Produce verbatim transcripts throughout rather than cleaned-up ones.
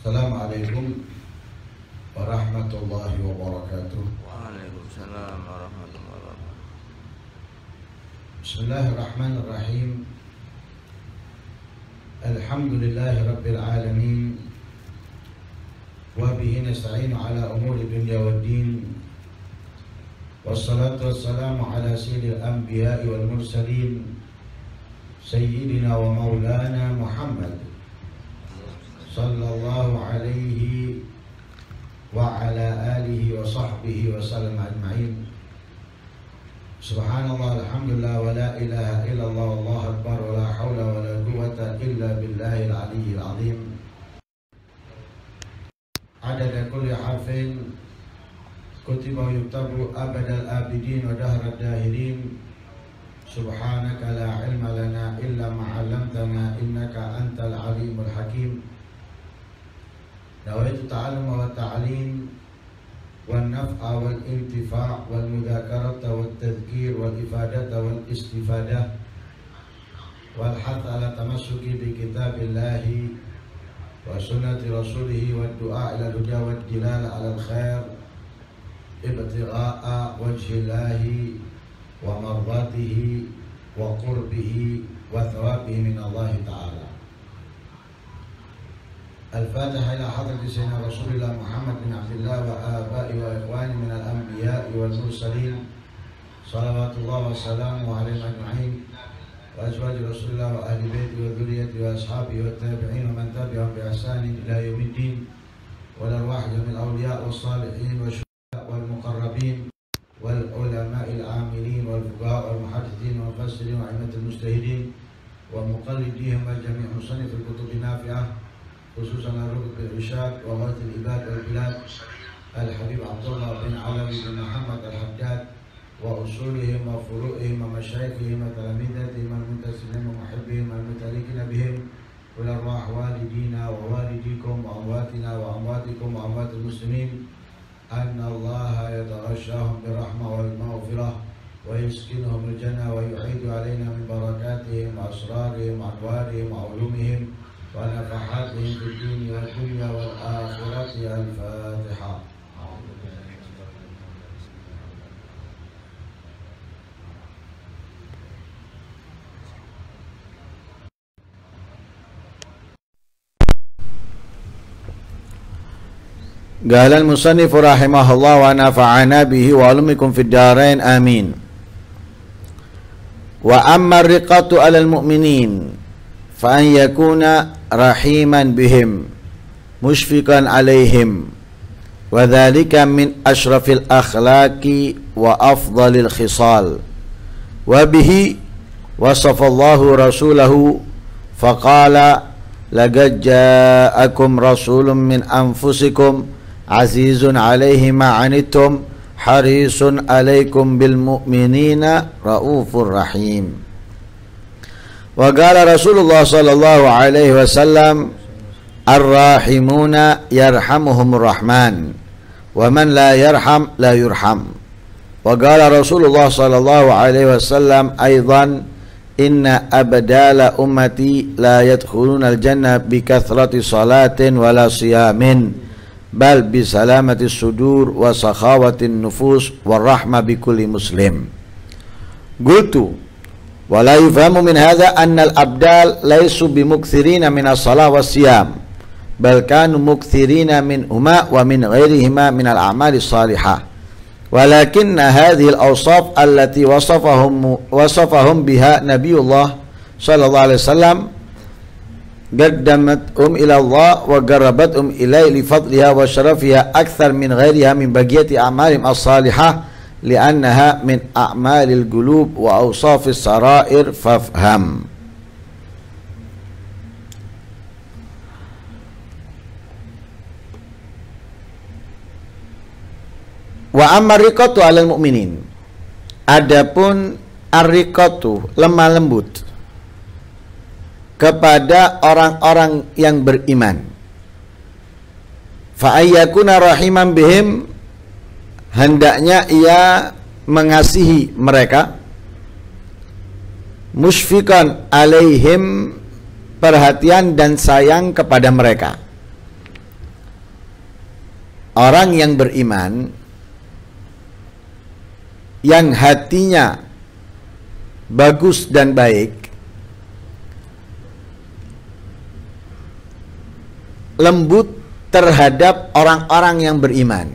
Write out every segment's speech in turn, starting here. Assalamualaikum warahmatullahi wabarakatuh. Waalaikumsalam warahmatullahi wabarakatuh. Bismillahirrahmanirrahim. Alhamdulillahi rabbil alamin. Wa bihi nasta'inu ala umuri dunya waddin. Wassalatu wassalamu ala sayyidil anbiya'i wal mursalin sayyidina wa maulana Muhammad sallallahu alaihi wa ala alihi wa sahbihi wa sallam ajma'in. Subhanallah, alhamdulillah, wa la ilaha illallah, wallahu akbar, wa la hawla wa la quwwata illa billahil aliyyil azim. Adada kulli harfin kutiba wa yuktabu abadal abidin wa dahrad dahirin. Subhanaka la ilma lana illa ma'allamtana innaka antal alimul hakim. Nawaitu ta'aluma wa ta'alim wal naf'a wal intifa' wal mudhakarata wal tadhkir wal ifadata wal istifadah wal hath ala tamasuki bi kitabillahi wa sunnati rasulihi wa du'a ila duja wa dilal ala khair ibtigha'a wajhillahi wa mardatihi wa qurbihi wa thawabihi min Allah ta'ala. الفاتحة إلى حضرة سيدنا رسول الله محمد بن عبد الله وآبائه وإخوانه من الأنبياء والمرسلين صلوات الله وسلامه عليهم أجمعين وأزواج رسول الله وأهل بيته وذريته وأصحابه والتابعين ومن تبعهم بإحسان إلى يوم الدين والأرواح من الأولياء والصالحين والشهداء والمقربين والعلماء العاملين والفقهاء والمحدثين والمفسرين وأئمة المجتهدين ومقلديهم وجميع مصنف الكتب النافعة خصوصا الركب بالإرشاد وغاية العباد والبلاد الحبيب عبد الله بن علوي بن محمد الحجاج وأصولهم وفروعهم ومشايخهم وتلاميذتهم المنتسبين ومحبهم والمتاركين بهم والأرواح والدينا ووالديكم وأمواتنا وأمواتكم وأموات المسلمين أن الله يتغشاهم بالرحمة والمغفرة ويسكنهم الجنة ويعيد علينا من بركاتهم وأسرارهم وأنوارهم وعلومهم ونفحاتهم في الدين والدنيا والآخرة. الفاتحة. قال المصنف رحمه الله ونفعنا به وعلمكم في الدارين آمين. وأما الرقة على المؤمنين فأن يكون رحيما بهم مشفقا عليهم وذلك من أشرف الأخلاق وأفضل الخصال وبه وصف الله رسوله فقال لقد جاءكم رسول من أنفسكم عزيز عليه ما عنتم حريص عليكم بالمؤمنين رؤوف رحيم. وقال رسول الله صلى الله عليه وسلم الراحمون يرحمهم الرحمن ومن لا يرحم لا يرحم. وقال رسول الله صلى الله عليه وسلم أيضا إن أبدال أمتي لا يدخلون الجنة بكثرة صلاة ولا صيام بل بسلامة الصدور وسخاوة النفوس والرحمة بكل مسلم. قلت ولا يفهم من هذا أن الأبدال ليسوا بمكثرين من الصلاة والصيام بل كانوا مكثرين منهما ومن غيرهما من الأعمال الصالحة ولكن هذه الأوصاف التي وصفهم وصفهم بها نبي الله صلى الله عليه وسلم قدمتهم إلى الله وقربتهم إليه لفضلها وشرفها أكثر من غيرها من بقية أعمالهم الصالحة لأنها من أعمال القلوب وأوصاف السرائر فافهم. وأما الرقة على المؤمنين. Adapun ar-riqatu, lemah lembut kepada orang-orang yang beriman. Fa'ayyakuna rahiman bihim, hendaknya ia mengasihi mereka, musyfiqan alaihim, perhatian dan sayang kepada mereka, orang yang beriman yang hatinya bagus dan baik, lembut terhadap orang-orang yang beriman,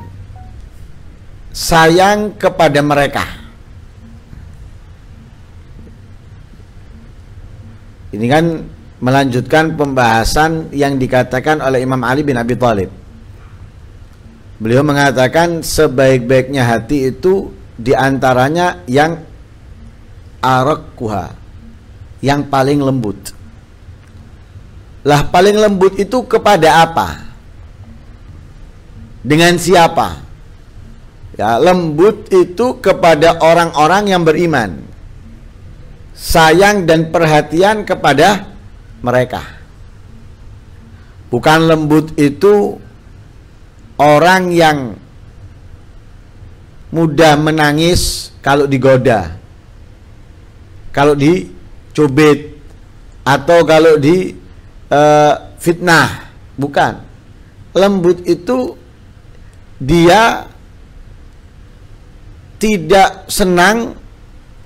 sayang kepada mereka. Ini kan melanjutkan pembahasan yang dikatakan oleh Imam Ali bin Abi Thalib. Beliau mengatakan sebaik-baiknya hati itu diantaranya yang arakkuha, yang paling lembut. Lah paling lembut itu kepada apa? Dengan siapa? Ya, lembut itu kepada orang-orang yang beriman, sayang dan perhatian kepada mereka. Bukan lembut itu orang yang mudah menangis kalau digoda, kalau dicubit, atau kalau di uh, fitnah. Bukan. Lembut itu dia tidak senang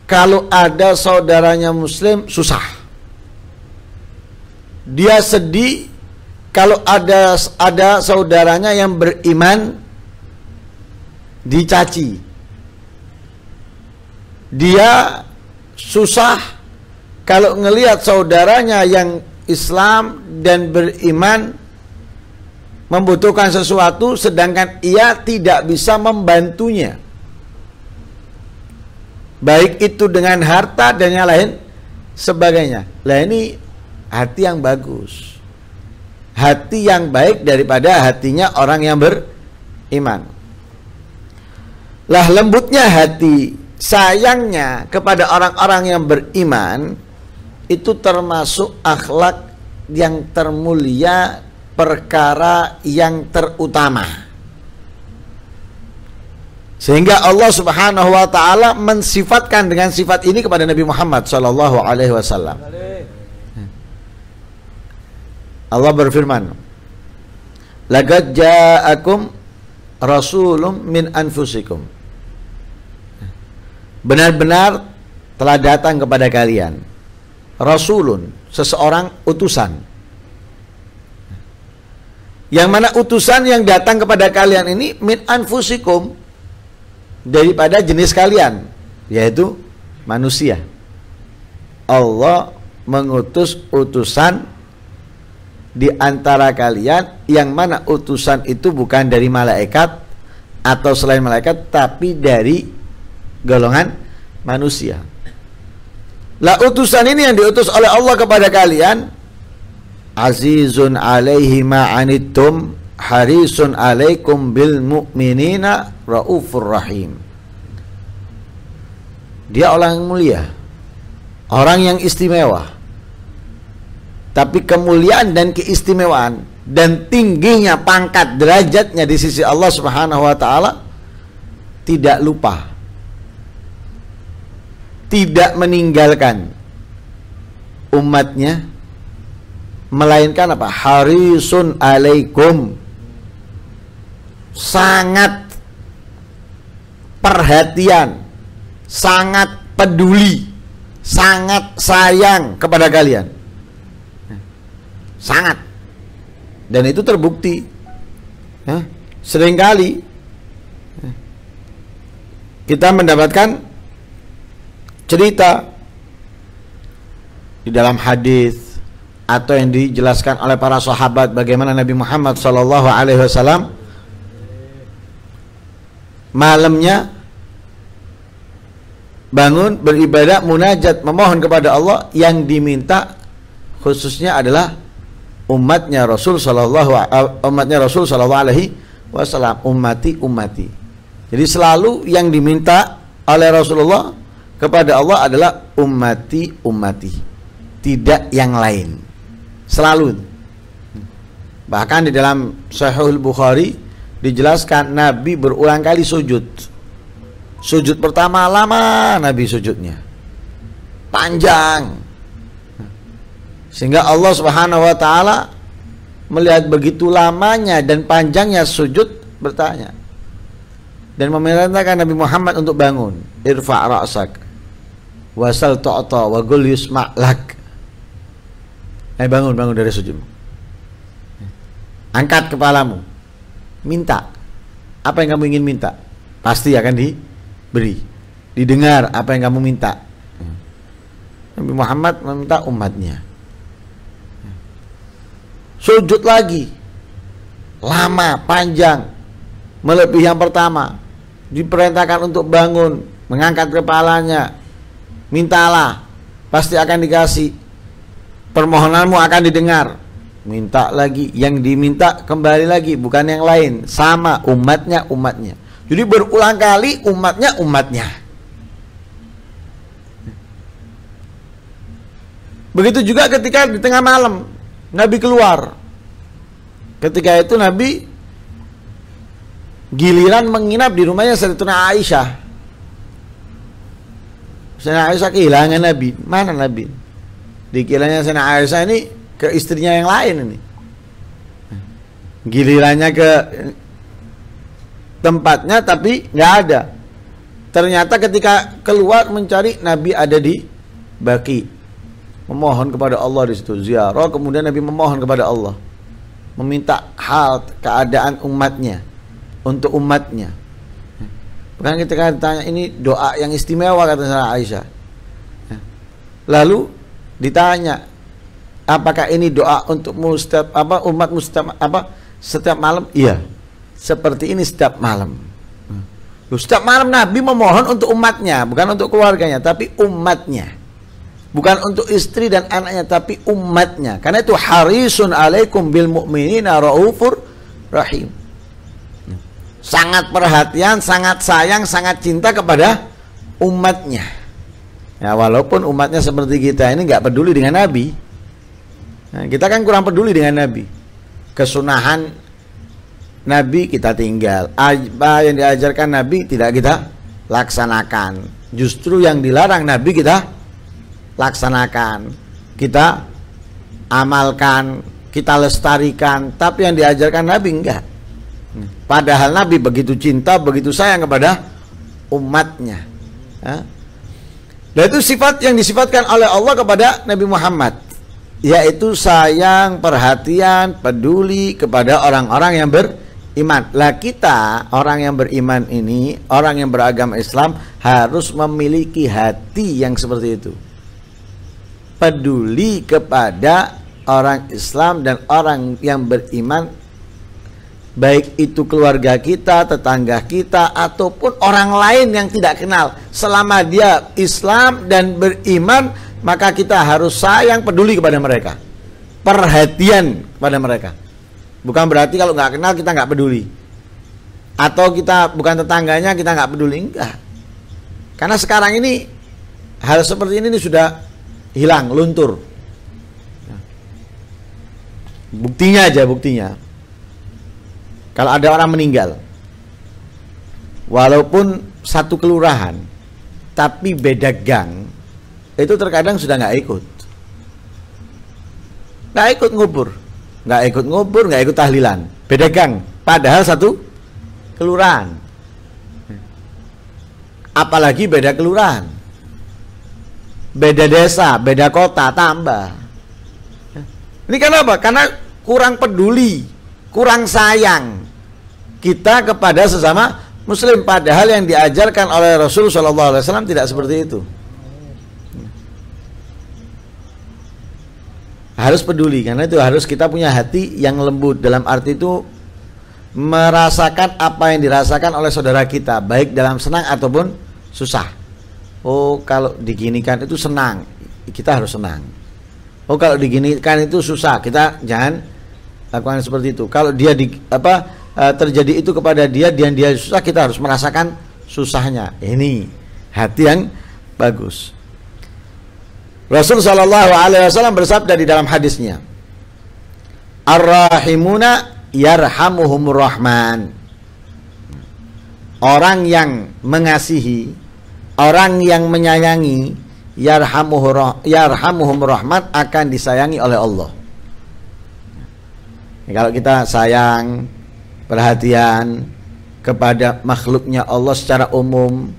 kalau ada saudaranya muslim susah. Dia sedih kalau ada ada saudaranya yang beriman dicaci. Dia susah kalau ngelihat saudaranya yang Islam dan beriman membutuhkan sesuatu sedangkan ia tidak bisa membantunya, baik itu dengan harta dan yang lain sebagainya. Lah ini hati yang bagus, hati yang baik daripada hatinya orang yang beriman. Lah lembutnya hati, sayangnya kepada orang-orang yang beriman itu termasuk akhlak yang termulia, perkara yang terutama. Sehingga Allah Subhanahu wa taala mensifatkan dengan sifat ini kepada Nabi Muhammad sallallahu alaihi wasallam. Allah berfirman, "Laqad ja'akum rasulun min anfusikum." Benar-benar telah datang kepada kalian rasulun, seseorang utusan. Yang mana utusan yang datang kepada kalian ini min anfusikum, daripada jenis kalian, yaitu manusia. Allah mengutus utusan di antara kalian, yang mana utusan itu bukan dari malaikat atau selain malaikat, tapi dari golongan manusia. Lah utusan ini yang diutus oleh Allah kepada kalian, azizun alaihi ma'anittum harisun alaikum bil mu'minina raufur rahim. Dia orang yang mulia, orang yang istimewa. Tapi kemuliaan dan keistimewaan dan tingginya pangkat derajatnya di sisi Allah Subhanahu wa taala tidak lupa, tidak meninggalkan umatnya, melainkan apa? Harisun alaikum, sangat perhatian, sangat peduli, sangat sayang kepada kalian. Sangat. Dan itu terbukti. Hah? Seringkali kita mendapatkan cerita di dalam hadis atau yang dijelaskan oleh para sahabat bagaimana Nabi Muhammad sallallahu alaihi wasallam malamnya bangun beribadah munajat memohon kepada Allah, yang diminta khususnya adalah umatnya Rasul sallallahu umatnya Rasul sallallahu alaihi wasallam, ummati ummati. Jadi selalu yang diminta oleh Rasulullah kepada Allah adalah ummati ummati, tidak yang lain. Selalu. Bahkan di dalam Sahih Bukhari dijelaskan Nabi berulang kali sujud. Sujud pertama lama Nabi sujudnya, panjang. Sehingga Allah Subhanahu wa taala melihat begitu lamanya dan panjangnya sujud, bertanya dan memerintahkan Nabi Muhammad untuk bangun. Irfa' ra'sak wasal ta'ata wa qul yusma' lak. Eh bangun, bangun dari sujud. Angkat kepalamu. Minta. Apa yang kamu ingin minta? Pasti akan diberi. Didengar apa yang kamu minta. Nabi Muhammad meminta umatnya. Sujud lagi. Lama, panjang. Melebihi yang pertama. Diperintahkan untuk bangun, mengangkat kepalanya. Mintalah, pasti akan dikasih. Permohonanmu akan didengar. Minta lagi, yang diminta kembali lagi, bukan yang lain. Sama umatnya, umatnya. Jadi berulang kali umatnya, umatnya. Begitu juga ketika di tengah malam Nabi keluar. Ketika itu Nabi giliran menginap di rumahnya Sayyidatuna Aisyah. Sayyidatuna Aisyah kehilangan Nabi. Mana Nabi? Dikiranya Sayyidatuna Aisyah ini ke istrinya yang lain ini. Gilirannya ke tempatnya tapi nggak ada. Ternyata ketika keluar mencari, Nabi ada di Baqi. Memohon kepada Allah di situ, ziarah. Kemudian Nabi memohon kepada Allah, meminta hal keadaan umatnya. Untuk umatnya. Bukan ketika ditanya ini doa yang istimewa kata Sayyidatuna Aisyah. Lalu ditanya, apakah ini doa untuk setiap apa umat setiap apa setiap malam? Iya. Seperti ini setiap malam. Setiap malam Nabi memohon untuk umatnya, bukan untuk keluarganya, tapi umatnya. Bukan untuk istri dan anaknya, tapi umatnya. Karena itu harisun alaikum bil mu'minina raufur rahim. Sangat perhatian, sangat sayang, sangat cinta kepada umatnya. Ya, walaupun umatnya seperti kita ini nggak peduli dengan Nabi. Nah, kita kan kurang peduli dengan Nabi. Kesunahan Nabi kita tinggal. Apa yang diajarkan Nabi tidak kita laksanakan. Justru yang dilarang Nabi kita laksanakan. Kita amalkan, kita lestarikan. Tapi yang diajarkan Nabi enggak. Padahal Nabi begitu cinta, begitu sayang kepada umatnya. Dan itu sifat yang disifatkan oleh Allah kepada Nabi Muhammad, yaitu sayang, perhatian, peduli kepada orang-orang yang beriman. Lah kita, orang yang beriman ini, orang yang beragama Islam, harus memiliki hati yang seperti itu. Peduli kepada orang Islam dan orang yang beriman, baik itu keluarga kita, tetangga kita, ataupun orang lain yang tidak kenal. Selama dia Islam dan beriman, maka kita harus sayang, peduli kepada mereka. Perhatian kepada mereka. Bukan berarti kalau nggak kenal kita nggak peduli. Atau kita bukan tetangganya kita nggak peduli. Enggak. Karena sekarang ini hal seperti ini, ini sudah hilang, luntur. Buktinya aja, buktinya. Kalau ada orang meninggal, walaupun satu kelurahan, tapi beda gang, itu terkadang sudah nggak ikut, nggak ikut ngubur, nggak ikut ngubur, nggak ikut tahlilan, beda gang, padahal satu kelurahan, apalagi beda kelurahan, beda desa, beda kota, tambah. Ini kenapa? Karena kurang peduli, kurang sayang kita kepada sesama muslim, padahal yang diajarkan oleh Rasul shallallahu alaihi wasallam tidak seperti itu. Harus peduli, karena itu harus kita punya hati yang lembut, dalam arti itu merasakan apa yang dirasakan oleh saudara kita, baik dalam senang ataupun susah. Oh kalau diginikan itu senang, kita harus senang. Oh kalau diginikan itu susah, kita jangan lakukan seperti itu. Kalau dia di, apa terjadi itu kepada dia, dia dia susah, kita harus merasakan susahnya. Ini hati yang bagus. Rasul Shallallahu Alaihi Wasallam bersabda di dalam hadisnya, Ar-Rahimuna yarhamuhumur Rahman. Orang yang mengasihi, orang yang menyayangi, yarhamuhur yarhamuhumur Rahman, akan disayangi oleh Allah. Kalau kita sayang, perhatian kepada makhluknya Allah secara umum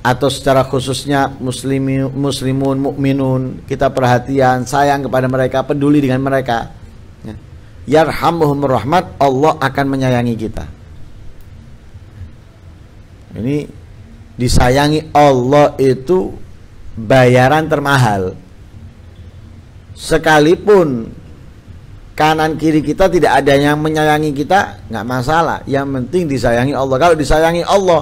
atau secara khususnya muslimin, muslimun, mukminun, kita perhatian, sayang kepada mereka, peduli dengan mereka. Yarhamuhum rahmat, Allah akan menyayangi kita. Ini disayangi Allah itu bayaran termahal. Sekalipun kanan kiri kita tidak ada yang menyayangi kita, nggak masalah. Yang penting disayangi Allah. Kalau disayangi Allah,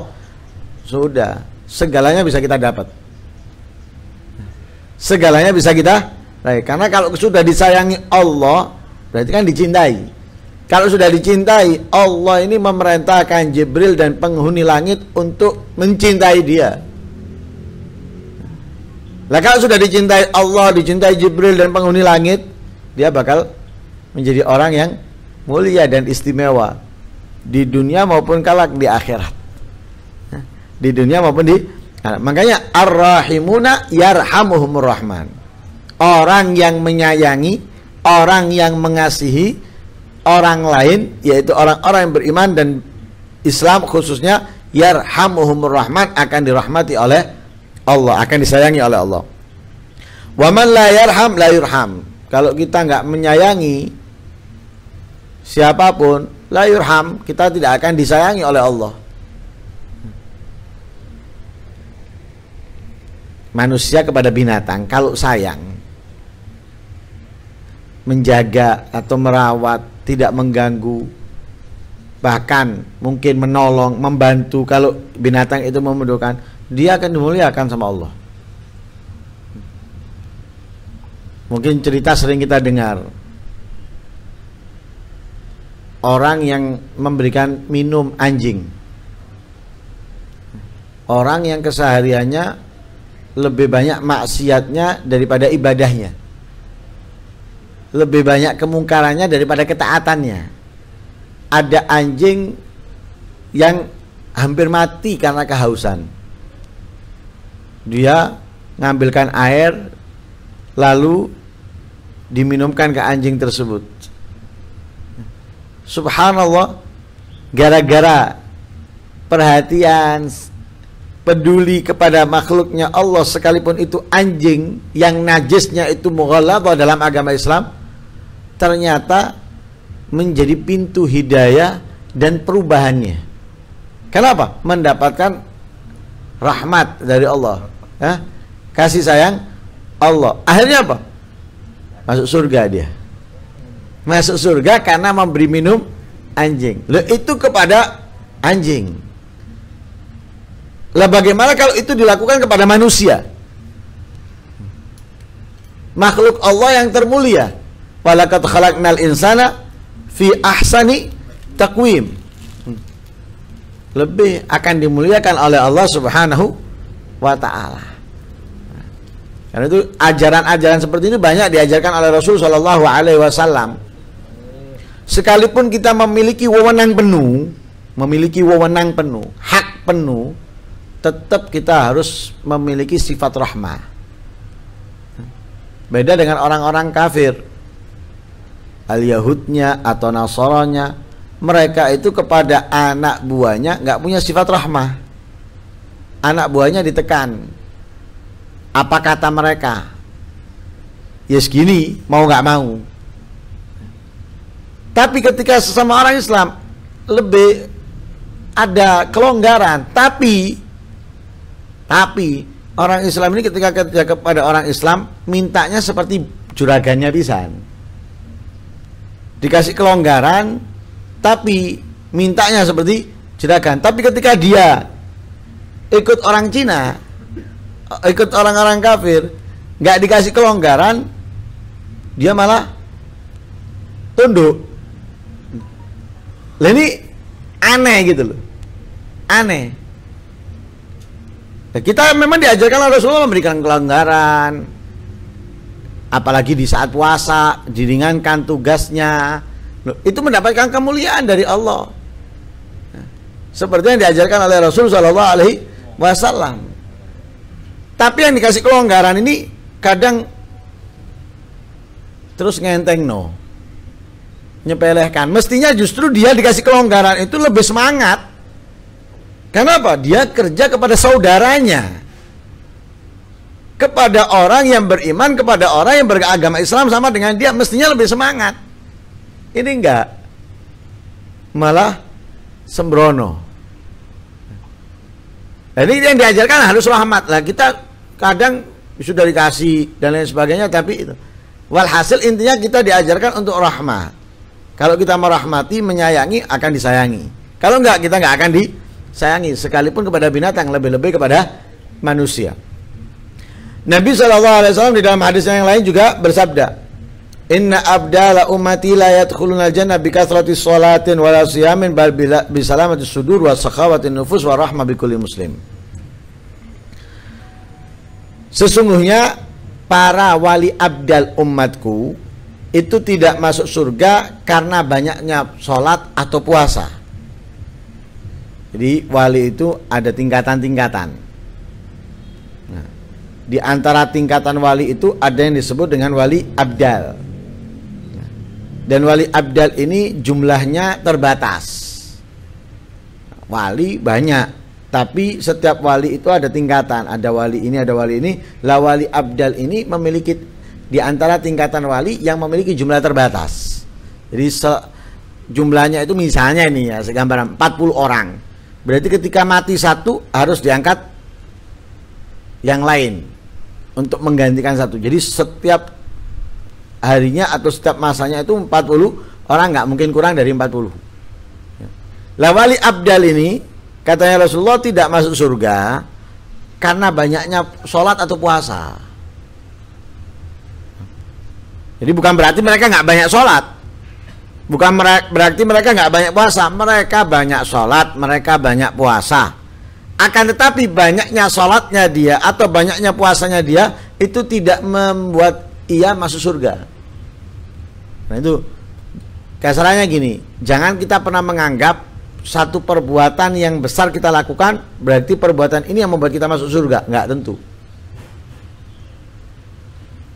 sudah. Segalanya bisa kita dapat, segalanya bisa kita raih. Karena kalau sudah disayangi Allah, berarti kan dicintai. Kalau sudah dicintai, Allah ini memerintahkan Jibril dan penghuni langit untuk mencintai dia. Lah kalau sudah dicintai Allah, dicintai Jibril dan penghuni langit, dia bakal menjadi orang yang mulia dan istimewa di dunia maupun kelak di akhirat. Di dunia maupun di nah, makanya ar-rahimuna yarhamuhumur rahman. Orang yang menyayangi, orang yang mengasihi orang lain, yaitu orang-orang yang beriman dan Islam khususnya, yarhamuhumur rahman, akan dirahmati oleh Allah, akan disayangi oleh Allah. Wa man la yarham la yurham. Kalau kita nggak menyayangi siapapun, la yurham, kita tidak akan disayangi oleh Allah. Manusia kepada binatang kalau sayang, menjaga atau merawat, tidak mengganggu, bahkan mungkin menolong, membantu, kalau binatang itu memerlukan, dia akan dimuliakan sama Allah. Mungkin cerita sering kita dengar, orang yang memberikan minum anjing, orang yang kesehariannya lebih banyak maksiatnya daripada ibadahnya, lebih banyak kemungkarannya daripada ketaatannya. Ada anjing yang hampir mati karena kehausan. Dia ngambilkan air lalu diminumkan ke anjing tersebut. Subhanallah, gara-gara perhatian, peduli kepada makhluknya Allah, sekalipun itu anjing yang najisnya itu mughalladhah dalam agama Islam, ternyata menjadi pintu hidayah dan perubahannya. Kenapa? Mendapatkan rahmat dari Allah, ya? Kasih sayang Allah. Akhirnya apa? Masuk surga dia. Masuk surga karena memberi minum anjing. Loh, itu kepada anjing. Lah bagaimana kalau itu dilakukan kepada manusia? Makhluk Allah yang termulia. Walaqad khalaqnal insana fi ahsani taqwim. Lebih akan dimuliakan oleh Allah Subhanahu wa taala. Karena itu ajaran-ajaran seperti itu banyak diajarkan oleh Rasul sallallahu alaihi wasallam. Sekalipun kita memiliki wewenang penuh, memiliki wewenang penuh, hak penuh, tetap kita harus memiliki sifat rahmah. Beda dengan orang-orang kafir, al-Yahudnya atau Nasranya, mereka itu kepada anak buahnya nggak punya sifat rahmah. Anak buahnya ditekan, apa kata mereka? Ya segini, mau nggak mau. Tapi ketika sesama orang Islam lebih ada kelonggaran, tapi Tapi orang Islam ini ketika kerja kepada orang Islam mintanya seperti juragannya pisan. Dikasih kelonggaran tapi mintanya seperti juragan. Tapi ketika dia ikut orang Cina, ikut orang-orang kafir, nggak dikasih kelonggaran, dia malah tunduk. Lah ini aneh gitu loh. Aneh. Kita memang diajarkan oleh Rasulullah memberikan kelonggaran, apalagi di saat puasa diringankan tugasnya. Itu mendapatkan kemuliaan dari Allah, seperti yang diajarkan oleh Rasul sallallahu alaihi wasallam. Tapi yang dikasih kelonggaran ini kadang terus ngenteng no. menyepelekan. Mestinya justru dia dikasih kelonggaran itu lebih semangat. Kenapa? Dia kerja kepada saudaranya, kepada orang yang beriman, kepada orang yang beragama Islam sama dengan dia, mestinya lebih semangat. Ini enggak, malah sembrono. Jadi yang diajarkan harus rahmat lah. Kita kadang sudah dikasih dan lain sebagainya, tapi itu walhasil intinya kita diajarkan untuk rahmat. Kalau kita merahmati, menyayangi, akan disayangi. Kalau enggak, kita enggak akan disayangi, sekalipun kepada binatang, lebih-lebih kepada manusia. Nabi shallallahu alaihi wasallam di dalam hadis yang lain juga bersabda, Inna abdala ummati la yadkhuluna al-jannah bi kasratis sholatin wala siyamin bal bi salamatis sudur wa sakhawatin nufus wa rahmah bi kulli muslim. Sesungguhnya para wali abdal umatku itu tidak masuk surga karena banyaknya sholat atau puasa. Jadi wali itu ada tingkatan-tingkatan. Nah, di antara tingkatan wali itu ada yang disebut dengan wali abdal. Dan wali abdal ini jumlahnya terbatas. Wali banyak, tapi setiap wali itu ada tingkatan. Ada wali ini, ada wali ini. Lah wali abdal ini memiliki di antara tingkatan wali yang memiliki jumlah terbatas. Jadi jumlahnya itu misalnya ini ya, segambaran empat puluh orang. Berarti ketika mati satu harus diangkat yang lain untuk menggantikan satu. Jadi setiap harinya atau setiap masanya itu empat puluh orang, nggak mungkin kurang dari empat puluh. Lah wali abdal ini katanya Rasulullah tidak masuk surga karena banyaknya sholat atau puasa. Jadi bukan berarti mereka nggak banyak sholat, bukan berarti mereka nggak banyak puasa. Mereka banyak sholat, mereka banyak puasa, akan tetapi banyaknya sholatnya dia atau banyaknya puasanya dia itu tidak membuat ia masuk surga. Nah itu kasarnya gini, jangan kita pernah menganggap satu perbuatan yang besar kita lakukan berarti perbuatan ini yang membuat kita masuk surga. Nggak tentu,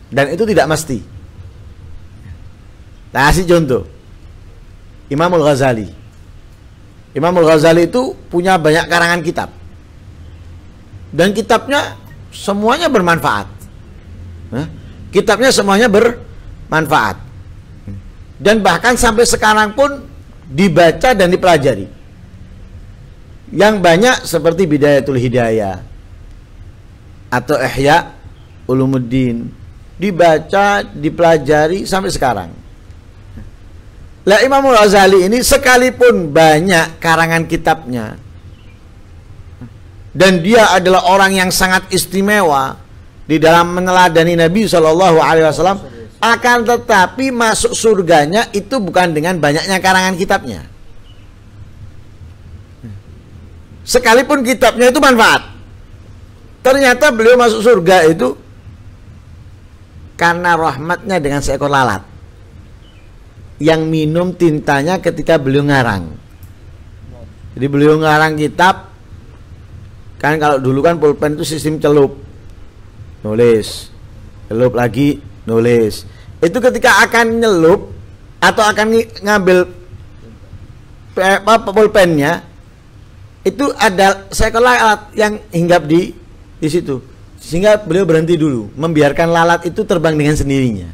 dan itu tidak mesti. Nah, kasih contoh Imamul Ghazali. Imamul Ghazali itu punya banyak karangan kitab, dan kitabnya semuanya bermanfaat. Nah, kitabnya semuanya bermanfaat, dan bahkan sampai sekarang pun dibaca dan dipelajari. Yang banyak seperti Bidayatul Hidayah atau Ihya Ulumuddin, dibaca, dipelajari sampai sekarang. Lah Imamul Ghazali ini sekalipun banyak karangan kitabnya, dan dia adalah orang yang sangat istimewa di dalam meneladani Nabi shallallahu alaihi wasallam, akan tetapi masuk surganya itu bukan dengan banyaknya karangan kitabnya, sekalipun kitabnya itu manfaat. Ternyata beliau masuk surga itu karena rahmatnya dengan seekor lalat yang minum tintanya ketika beliau ngarang. Jadi beliau ngarang kitab, kan kalau dulu kan pulpen itu sistem celup, nulis, nyelup lagi, nulis. Itu ketika akan nyelup atau akan ngambil pulpennya, itu ada seekor lalat yang hinggap di di situ, sehingga beliau berhenti dulu, membiarkan lalat itu terbang dengan sendirinya.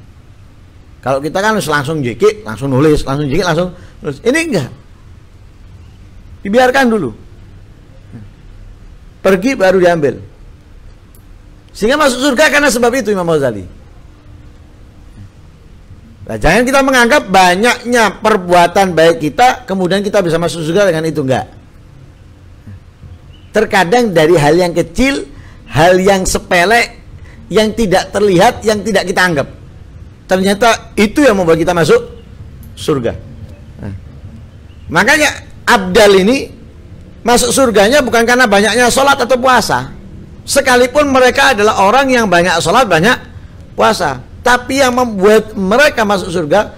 Kalau kita kan langsung jekik, langsung nulis, langsung jekik, langsung nulis. Ini enggak, dibiarkan dulu, pergi baru diambil. Sehingga masuk surga karena sebab itu Imam Ghazali. Nah, jangan kita menganggap banyaknya perbuatan baik kita kemudian kita bisa masuk surga dengan itu, enggak. Terkadang dari hal yang kecil, hal yang sepele, yang tidak terlihat, yang tidak kita anggap, ternyata itu yang membuat kita masuk surga. Nah, makanya abdal ini masuk surganya bukan karena banyaknya sholat atau puasa, sekalipun mereka adalah orang yang banyak sholat, banyak puasa. Tapi yang membuat mereka masuk surga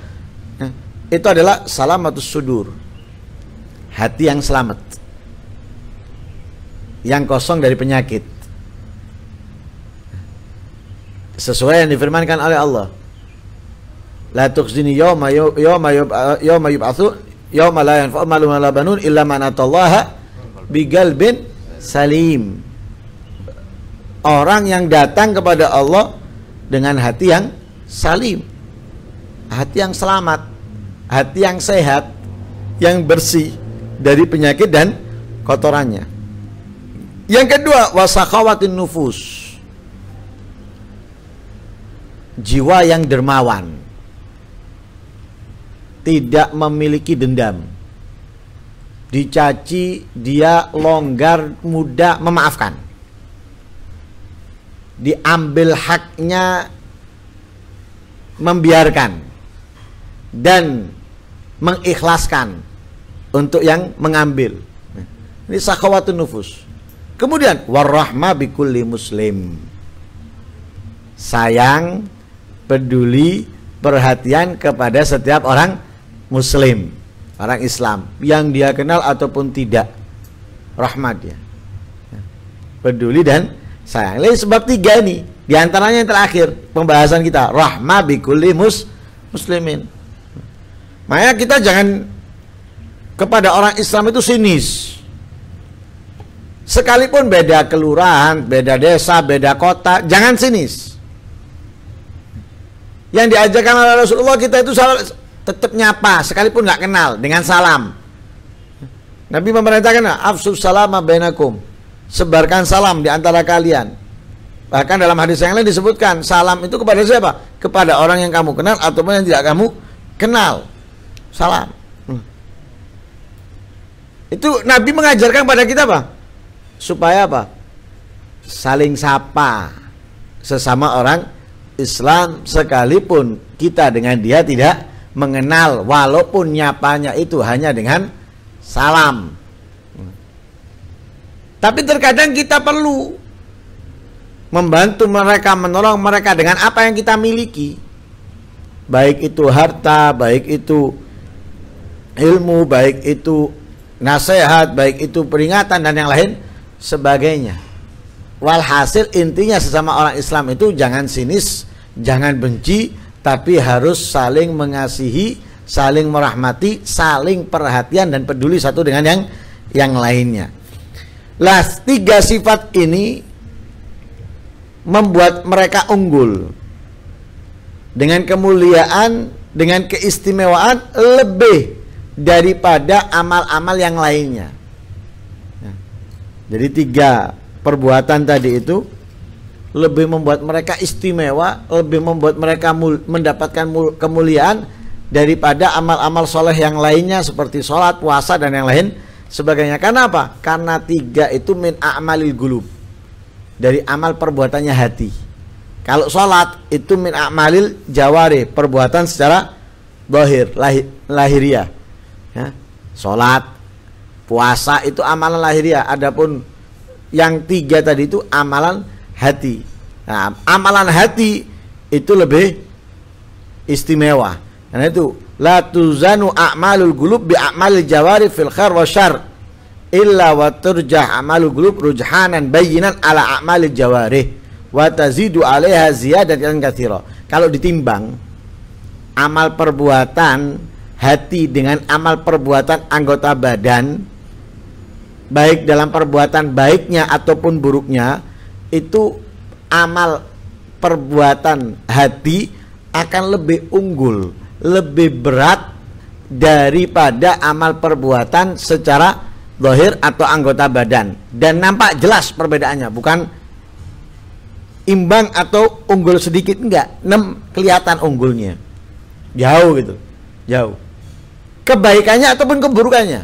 itu adalah salamatus sudur, hati yang selamat, yang kosong dari penyakit, sesuai yang difirmankan oleh Allah. La tukhzini yawma yawma yawma yub'atsun yawma la yanfa'u malun wala banun illa man atallaha biqalbin salim. Orang yang datang kepada Allah dengan hati yang salim, hati yang selamat, hati yang sehat, yang bersih dari penyakit dan kotorannya. Yang kedua, wasakhawatin nufus, jiwa yang dermawan, tidak memiliki dendam. Dicaci dia longgar, mudah memaafkan. Diambil haknya membiarkan dan mengikhlaskan untuk yang mengambil. Ini sakhawatun nufus. Kemudian warahmah bikulli muslim, sayang, peduli, perhatian kepada setiap orang muslim, orang Islam, yang dia kenal ataupun tidak. Rahmat dia, peduli dan sayang. Ini sebab tiga ini. Di antaranya yang terakhir pembahasan kita, rahmah bikulli muslimin. Makanya kita jangan kepada orang Islam itu sinis. Sekalipun beda kelurahan, beda desa, beda kota, jangan sinis. Yang diajarkan oleh Rasulullah kita itu tetap nyapa, sekalipun nggak kenal, dengan salam. Nabi memerintahkan, afsus salama bainakum, sebarkan salam di antara kalian. Bahkan dalam hadis yang lain disebutkan, salam itu kepada siapa? Kepada orang yang kamu kenal ataupun yang tidak kamu kenal. Salam. Hmm. Itu Nabi mengajarkan kepada kita apa? Supaya apa? Saling sapa sesama orang Islam, sekalipun kita dengan dia tidak mengenal, walaupun nyapanya itu hanya dengan salam. Hmm. Tapi terkadang kita perlu membantu mereka, menolong mereka dengan apa yang kita miliki, baik itu harta, baik itu ilmu, baik itu nasihat, baik itu peringatan dan yang lain sebagainya. Walhasil intinya sesama orang Islam itu jangan sinis, jangan benci, tapi harus saling mengasihi, saling merahmati, saling perhatian dan peduli satu dengan yang yang lainnya. Lah, tiga sifat ini membuat mereka unggul dengan kemuliaan, dengan keistimewaan lebih daripada amal-amal yang lainnya. Nah, jadi tiga perbuatan tadi itu lebih membuat mereka istimewa, lebih membuat mereka mendapatkan kemuliaan daripada amal-amal soleh yang lainnya seperti sholat, puasa dan yang lain sebagainya. Karena apa? Karena tiga itu min a'malil gulub, dari amal perbuatannya hati. Kalau sholat itu min a'malil jawari, perbuatan secara zahir, lahir, lahiriah ya. Sholat, puasa itu amalan lahiriah. Adapun yang tiga tadi itu amalan hati. Nah, amalan hati itu lebih istimewa. Karena itu la tuzanu a'malul gulub bi a'malil jawari fil khair wa syarr illa wa turjah amalul qulub rujhanan bayinan ala a'malil jawarih wa tazidu 'alaiha ziyadatan katsira. Kalau ditimbang amal perbuatan hati dengan amal perbuatan anggota badan, baik dalam perbuatan baiknya ataupun buruknya, itu amal perbuatan hati akan lebih unggul, lebih berat daripada amal perbuatan secara zahir atau anggota badan. Dan nampak jelas perbedaannya. Bukan imbang atau unggul sedikit, enggak. Nem, kelihatan unggulnya jauh gitu, jauh. Kebaikannya ataupun keburukannya,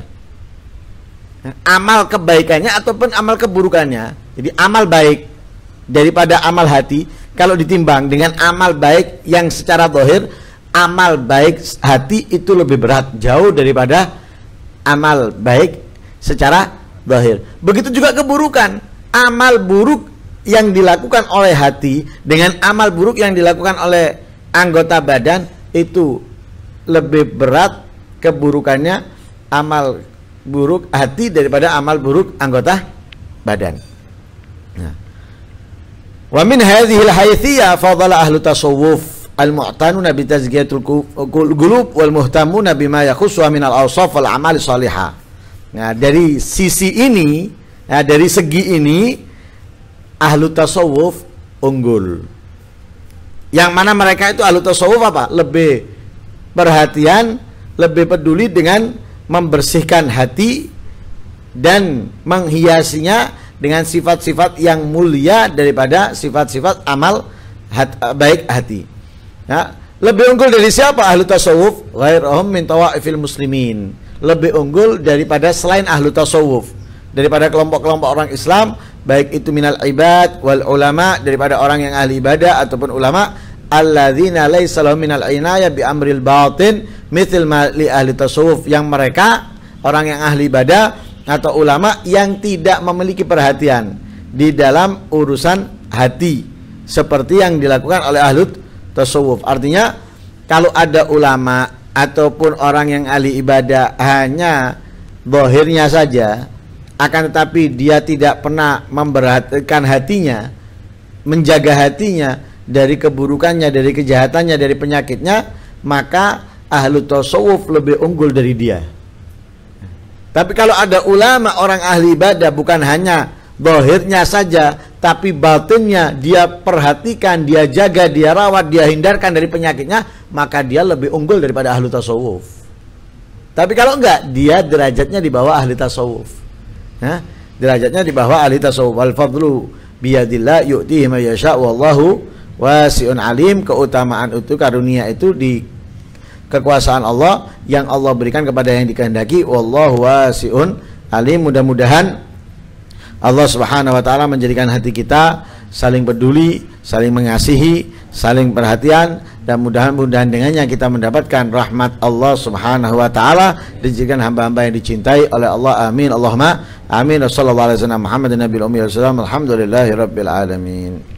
amal kebaikannya ataupun amal keburukannya. Jadi amal baik daripada amal hati, kalau ditimbang dengan amal baik yang secara zahir, amal baik hati itu lebih berat jauh daripada amal baik secara zahir. Begitu juga keburukan, amal buruk yang dilakukan oleh hati dengan amal buruk yang dilakukan oleh anggota badan itu lebih berat keburukannya amal buruk hati daripada amal buruk anggota badan. Wa min hadhil haythiyah fadala ahlu tasawuf al-mu'tanuna bi tazkiyatul qulub wal muhtamuna bima yakhussu min al-awsaf wal a'mal salihah. Nah, dari sisi ini, nah, dari segi ini ahlu tasawuf unggul. Yang mana mereka itu ahlu tasawuf apa? Lebih perhatian, lebih peduli dengan membersihkan hati dan menghiasinya dengan sifat-sifat yang mulia daripada sifat-sifat amal hat, baik hati. Ya, lebih unggul dari siapa ahlu tasawuf? Ghairuhum min tawaifil muslimin. Lebih unggul daripada selain ahlu tasawuf, daripada kelompok-kelompok orang Islam, baik itu minal ibad wal ulama, daripada orang yang ahli ibadah ataupun ulama. Alladzina laisa lahum minal inayah bi amril batin mithil ma li ahli tasawuf, yang mereka orang yang ahli ibadah atau ulama yang tidak memiliki perhatian di dalam urusan hati seperti yang dilakukan oleh ahli tasawuf. Artinya kalau ada ulama ataupun orang yang ahli ibadah hanya zahirnya saja, akan tetapi dia tidak pernah memperhatikan hatinya, menjaga hatinya dari keburukannya, dari kejahatannya, dari penyakitnya, maka ahli tasawuf lebih unggul dari dia. Tapi kalau ada ulama orang ahli ibadah bukan hanya zahirnya saja, tapi batinnya dia perhatikan, dia jaga, dia rawat, dia hindarkan dari penyakitnya, maka dia lebih unggul daripada ahli tasawuf. Tapi kalau enggak, dia derajatnya di bawah ahli tasawuf. Nah, derajatnya di bawah ahli tasawuf. Al fadlu biyadillah yu'tihi may yasha' wallahu wasi'un alim. Keutamaan itu, karunia itu di kekuasaan Allah yang Allah berikan kepada yang dikehendaki. Wallahu wasi'un alim. Mudah-mudahan Allah subhanahu wa ta'ala menjadikan hati kita saling peduli, saling mengasihi, saling perhatian, dan mudah-mudahan dengannya kita mendapatkan rahmat Allah subhanahu wa ta'ala, dijadikan hamba-hamba yang dicintai oleh Allah. Amin. Allahumma amin. Wassallallahu alaihi wasallam Muhammadin nabiyil ummi wa sallam. Alhamdulillahi rabbil alamin.